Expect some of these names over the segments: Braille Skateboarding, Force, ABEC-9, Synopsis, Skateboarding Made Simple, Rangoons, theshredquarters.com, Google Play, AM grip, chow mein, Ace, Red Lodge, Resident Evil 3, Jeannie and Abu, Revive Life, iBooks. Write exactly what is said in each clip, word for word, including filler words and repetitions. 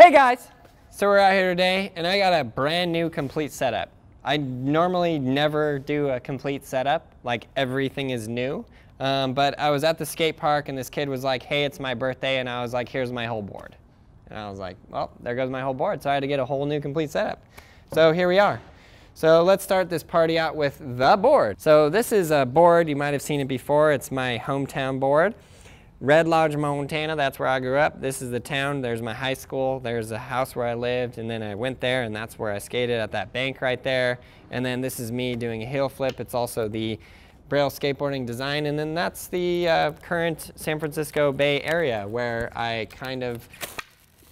Hey guys! So we're out here today and I got a brand new complete setup. I normally never do a complete setup, like everything is new, um, but I was at the skate park and this kid was like, hey, it's my birthday, and I was like, here's my whole board. And I was like, well, there goes my whole board, so I had to get a whole new complete setup. So here we are. So let's start this party out with the board. So this is a board, you might have seen it before, it's my hometown board. Red Lodge, Montana, that's where I grew up. This is the town, there's my high school, there's the house where I lived, and then I went there and that's where I skated at that bank right there. And then this is me doing a heel flip. It's also the Braille Skateboarding design, and then that's the uh, current San Francisco Bay Area where I kind of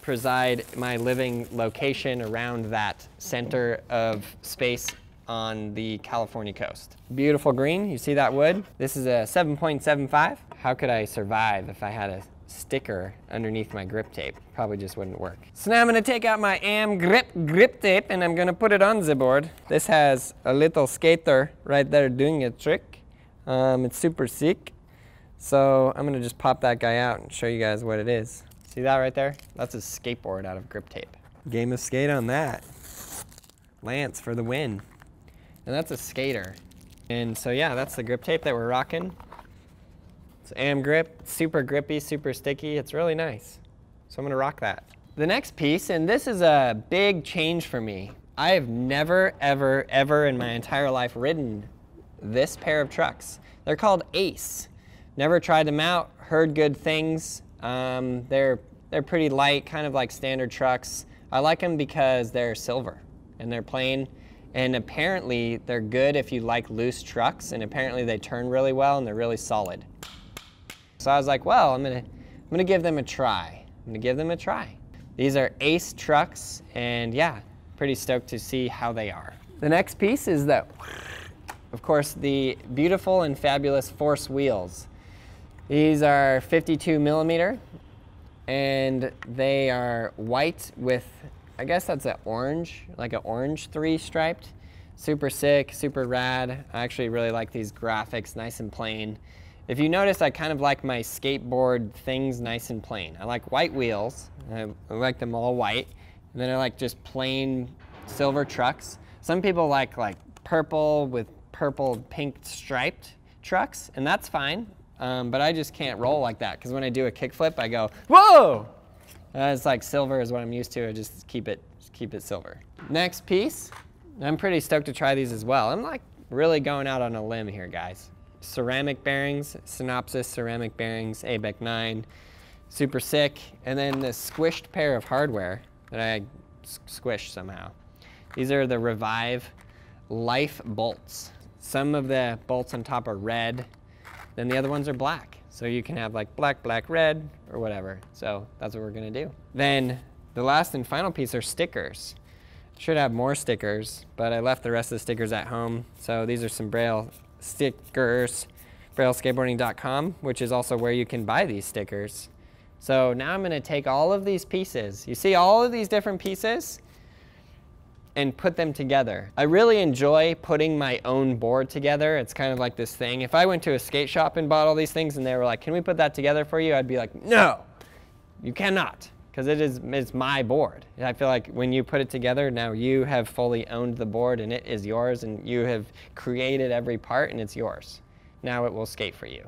preside my living location around that center of space on the California coast. Beautiful green, you see that wood? This is a seven point seven five. How could I survive if I had a sticker underneath my grip tape? Probably just wouldn't work. So now I'm gonna take out my A M grip grip tape and I'm gonna put it on the board. This has a little skater right there doing a trick. Um, it's super sick. So I'm gonna just pop that guy out and show you guys what it is. See that right there? That's a skateboard out of grip tape. Game of skate on that. Lance for the win. And that's a skater. And so yeah, that's the grip tape that we're rocking. It's A M grip, super grippy, super sticky. It's really nice. So I'm gonna rock that. The next piece, and this is a big change for me. I have never, ever, ever in my entire life ridden this pair of trucks. They're called Ace. Never tried them out, heard good things. Um, they're, they're pretty light, kind of like standard trucks. I like them because they're silver and they're plain. And apparently they're good if you like loose trucks, and apparently they turn really well and they're really solid. So I was like, well, I'm gonna, I'm gonna give them a try. I'm gonna give them a try. These are Ace trucks, and yeah, pretty stoked to see how they are. The next piece is the, of course, the beautiful and fabulous Force wheels. These are fifty-two millimeter, and they are white with, I guess that's an orange, like an orange three striped. Super sick, super rad. I actually really like these graphics, nice and plain. If you notice, I kind of like my skateboard things nice and plain. I like white wheels, I like them all white. And then I like just plain silver trucks. Some people like like purple with purple pink striped trucks, and that's fine. Um, but I just can't roll like that, because when I do a kickflip, I go, whoa! Uh, it's like silver is what I'm used to. I just keep it, just keep it silver. Next piece, I'm pretty stoked to try these as well. I'm like really going out on a limb here, guys. Ceramic bearings, Synopsis ceramic bearings, A B E C nine, super sick. And then this squished pair of hardware that I squished somehow. These are the Revive Life bolts. Some of the bolts on top are red, then the other ones are black. So you can have like black, black, red, or whatever. So that's what we're gonna do. Then the last and final piece are stickers. Should have more stickers, but I left the rest of the stickers at home. So these are some Braille stickers, braille skateboarding dot com, which is also where you can buy these stickers. So now I'm gonna take all of these pieces. You see all of these different pieces? And put them together. I really enjoy putting my own board together. It's kind of like this thing. If I went to a skate shop and bought all these things and they were like, can we put that together for you? I'd be like, no, you cannot, because it is it's my board. And I feel like when you put it together, now you have fully owned the board and it is yours, and you have created every part and it's yours. Now it will skate for you.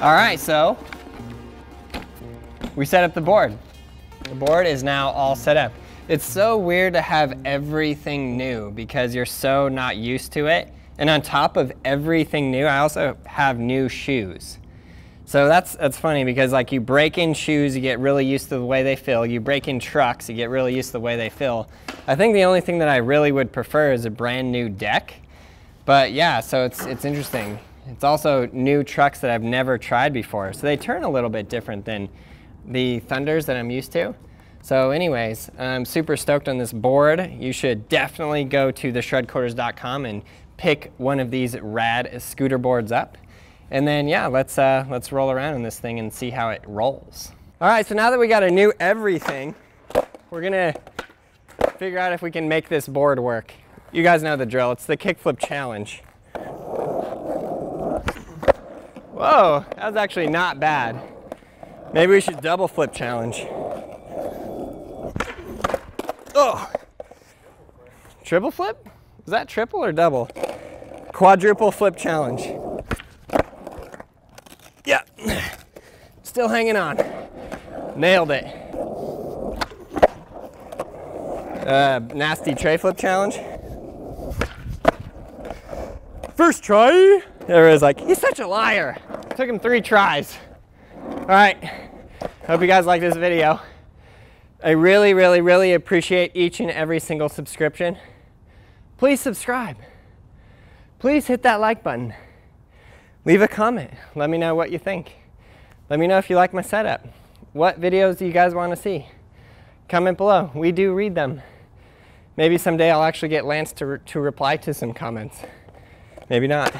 All right, so we set up the board. The board is now all set up. It's so weird to have everything new because you're so not used to it. And on top of everything new, I also have new shoes. So that's, that's funny because like you break in shoes, you get really used to the way they feel. You break in trucks, you get really used to the way they feel. I think the only thing that I really would prefer is a brand new deck. But yeah, so it's, it's interesting. It's also new trucks that I've never tried before. So they turn a little bit different than the Thunders that I'm used to. So anyways, I'm super stoked on this board. You should definitely go to the shred quarters dot com and pick one of these rad scooter boards up. And then yeah, let's uh, let's roll around in this thing and see how it rolls. All right, so now that we got a new everything, we're gonna figure out if we can make this board work. You guys know the drill, it's the kickflip challenge. Whoa, that was actually not bad. Maybe we should double flip challenge. Oh, triple flip? Is that triple or double? Quadruple flip challenge. Yeah, still hanging on. Nailed it. Uh, nasty tray flip challenge. First try. There is like, he's such a liar. Took him three tries. All right, hope you guys like this video. I really, really, really appreciate each and every single subscription. Please subscribe. Please hit that like button. Leave a comment. Let me know what you think. Let me know if you like my setup. What videos do you guys want to see? Comment below. We do read them. Maybe someday I'll actually get Lance to, re to reply to some comments. Maybe not.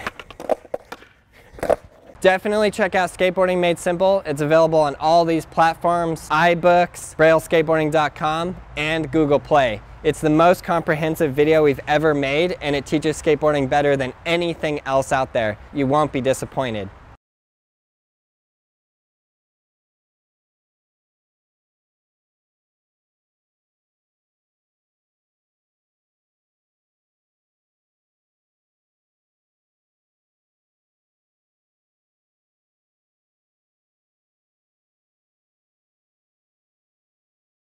Definitely check out Skateboarding Made Simple. It's available on all these platforms, iBooks, braille skateboarding dot com, and Google Play. It's the most comprehensive video we've ever made, and it teaches skateboarding better than anything else out there. You won't be disappointed.